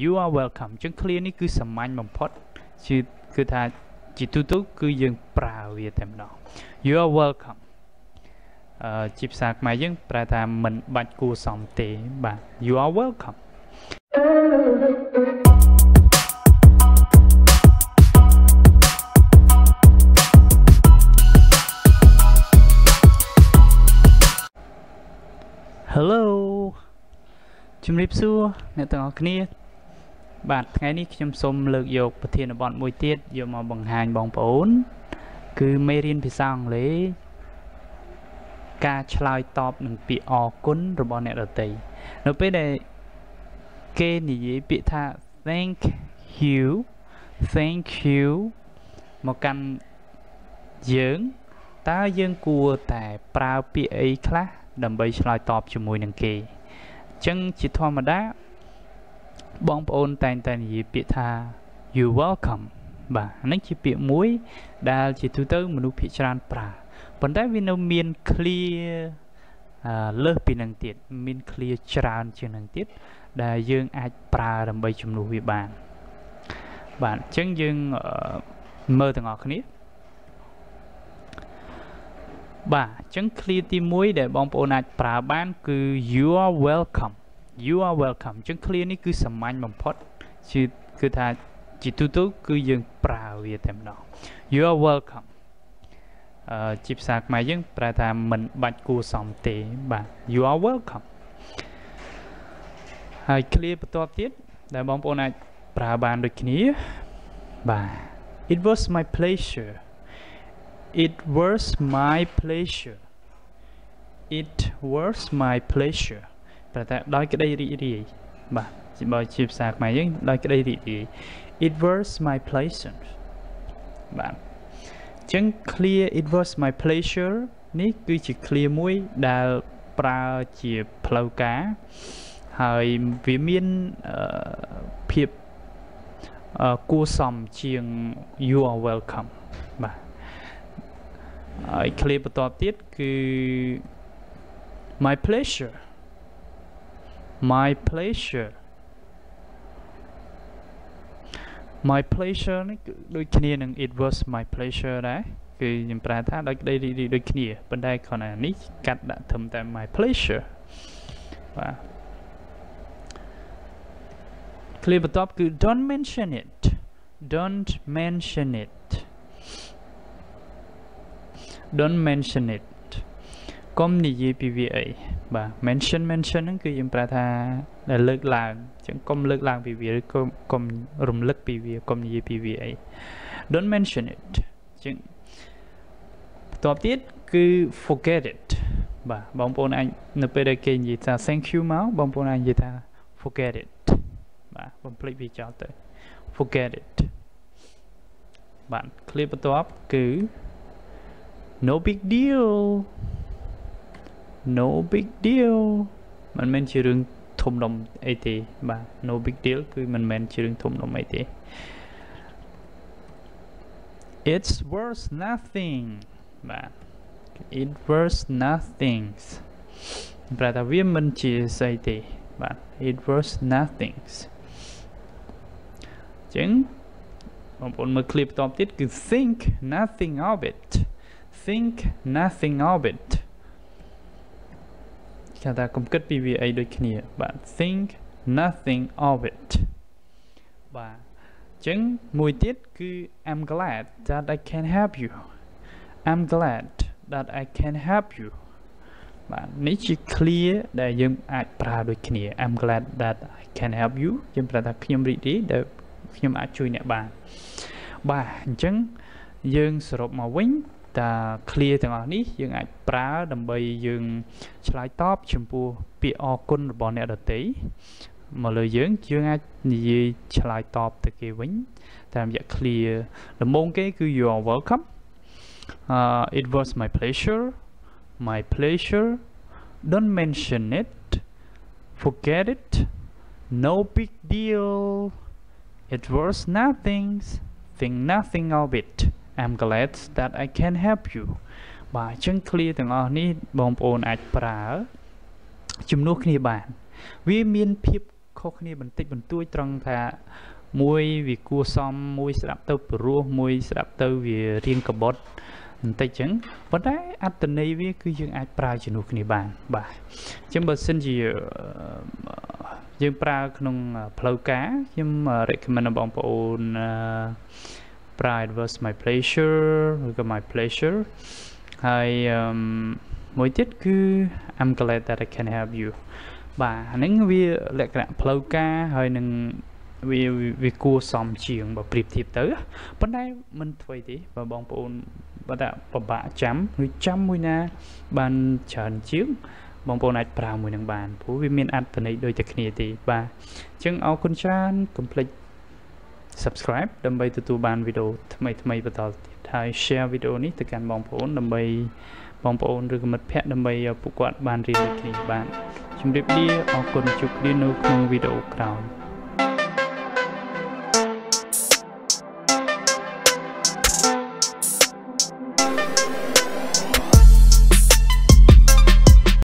you are welcome. ចឹង clear នេះគឺសាមញ្ញបំផុតគឺថាជាទូទៅគឺយើងប្រើវាតែម្ដង you are welcome ជាភាសាខ្មែរយើងប្រើថាមិនបាច់គួរសមទេបាទ you are welcome. Hello ជំរាបសួរអ្នកទាំងអស់គ្នាបាទថ្ងៃនេះខ្ញុំសូមលើកយកប្រធានបទមួយទៀតយកមកបង្ហាញបងប្អូនគឺមេរៀនភាសាអង់គ្លេសការឆ្លើយតបនឹងពាក្យអរគុណរបស់អ្នកដទៃនៅពេលដែលគេនិយាយពាក្यថា thank you មកកាន់យើងតើយើងគួរតែប្រើពាក្យអីខ្លះ ដើម្បីឆ្លើយតបជាមួយនឹងគេអញ្ចឹងជាធម្មតាបងប្អូនតែងតែនិយាយពាក្យថា you welcome បាទហ្នឹងជាពាក្យមួយដែលជាទូទៅមនុស្សភាគច្រើនប្រើប៉ុន្តែវានៅមាន clear លើសពីនឹងទៀតមាន clear ច្រើនជាងនឹងទៀតដែលយើងអាចប្រើដើម្បីជំនួសវាបានបាទអញ្ចឹងយើងមើលទាំងអស់គ្នា បាទអញ្ចឹង clear ទី1 ដែលបងប្អូនអាចប្រើបានគឺ you are welcome. You are welcome អញ្ចឹង clear នេះគឺសាមញ្ញបំផុតគឺថាជាទូទៅគឺយើងប្រើវាតែម្ដង you are welcome ជាភាសាខ្មែរយើងប្រើថាមិនបាច់គួរសមទេបាទ you are welcome ហើយ clear បន្ទាប់ទៀត ដែលបងប្អូនអាចប្រើបានដូចគ្នាបាទ it was my pleasure. It was my pleasure. It was my pleasure. ប្រតែដោយក្តីរីករាយបាទជាភាសាខ្មែរយើងដោយក្តីរីករាយ It was my pleasure. បាទអញ្ចឹង clear it was my pleasure នេះគឺជា clear មួយដែលប្រើជាផ្លូវការហើយវាមានភាពគួរសមជាង you are welcome. បាទ clear បន្ទាប់ទៀតគឺ my pleasure. My pleasure. My pleasure នេះដូចគ្នានឹង it was my pleasure ដែរគឺខ្ញុំប្រើថាដូចគ្នាប៉ុន្តែគ្រាន់តែនេះកាត់ដាក់ធំតែ my pleasure បាទ clear បន្ទាប់គឺ don't mention it. Don't mention it. Don't mention it. កុំនិយាយពីវាអីបាទ mention ហ្នឹងគឺយើងប្រើថាលើកឡើងអញ្ចឹងកុំលើកឡើងពីវាឬកុំរំលឹកពីវាកុំនិយាយពីវាអី Don't mention it អញ្ចឹងបន្ទាប់ទៀតគឺ forget it បាទ បងប្អូនអាចនៅពេលដែលគេនិយាយថា thank you មក បងប្អូនអាចនិយាយថា forget it បាទ បំភ្លេចវាចោលទៅ forget it បាទ clear បន្ទាប់គឺ no big deal. No big deal. มันមិនជារឿងធំដុំអីទេបាទ no big deal គឺមិនមែនជារឿងធំដុំអីទេ It's worth nothing. បាទ It worth nothing. ប្រហែលថាវាមិនជាស្អីទេបាទ It worth nothing. អញ្ចឹងបងប្អូនមើលคลิปបន្តទៀតគឺ think nothing of it. Think nothing of it. គេថាកុំគិតពីវាអីដូចគ្នាបាទ think nothing of it. បាទ អញ្ចឹងមួយទៀតគឺ I'm glad that I can help you. I'm glad that I can help you. បាទ នេះជា clear ដែលយើងអាចប្រើដូចគ្នា I'm glad that I can help you យើងប្រើថាខ្ញុំរីករាយដែលខ្ញុំអាចជួយអ្នកបាន បាទ អញ្ចឹងយើងសរុបមកវិញ តា clear ទាំងអស់នេះយើងអាចប្រើដើម្បីយើងឆ្លើយតបចំពោះពាក្យអរគុណរបស់អ្នកដទៃមកលើយើងអាចនិយាយឆ្លើយតបទៅគេវិញតាមរយៈ clear ដំបូងគេគឺ you are welcome. It was my pleasure. My pleasure. Don't mention it. Forget it. No big deal. It was nothing. Think nothing of it. I'm glad that I can help you. បាទអញ្ចឹង clear ទាំងអស់នេះបងប្អូនអាចប្រើជំនួសគ្នាបានវាមានភាពខ គ្នា បន្តិច បន្តួច ត្រង់ថា មួយ វាគួរសម មួយ ស្ដាប់ ទៅ ព្រោះ មួយ ស្ដាប់ ទៅ វា រៀង កបត់ បន្តិច ចឹង ប៉ុន្តែ អត្តន័យ វា គឺ យើង អាច ប្រើ ជំនួស គ្នា បាន បាទ ចឹង បើ សិន ជា យើង ប្រើ ក្នុង ផ្លូវការ ខ្ញុំ recommend ដល់ បងប្អូន ប្រើ adverb my pleasure ឬក៏ my pleasure ហើយ មួយ ទៀត គឺ I'm glad that I can help you បាទ ហ្នឹង វា លក្ខណៈ ផ្លូវការ ហើយ នឹង វាគួរសមជាង បើ ប្រៀបធៀប ទៅ ប៉ុន្តែ មិន ធ្វើ ទេ បើ បងប្អូន បើ ពិបាក ចាំ ឬ ចាំ មួយ ណា បាន ច្រើន ជាង បងប្អូន អាច ប្រើ មួយ នឹង បាន ព្រោះ វា មាន អត្ថន័យ ដូច តែ គ្នា ទេ បាទ អញ្ចឹង អរគុណ ច្រើន complete subscribe ដើម្បី ទទួល បាន វីដេអូ ថ្មី ថ្មី បន្ត ទៀត ហើយ share វីដេអូ នេះ ទៅ កាន់ បងប្អូន ដើម្បី បងប្អូន ឬ មិត្តភក្តិ ដើម្បី ឲ្យ ពួក គាត់ បាន រៀន ដូច គ្នា បាន ជំរាបលា អរគុណ ជួបគ្នា នៅ ក្នុង វីដេអូ ក្រោយ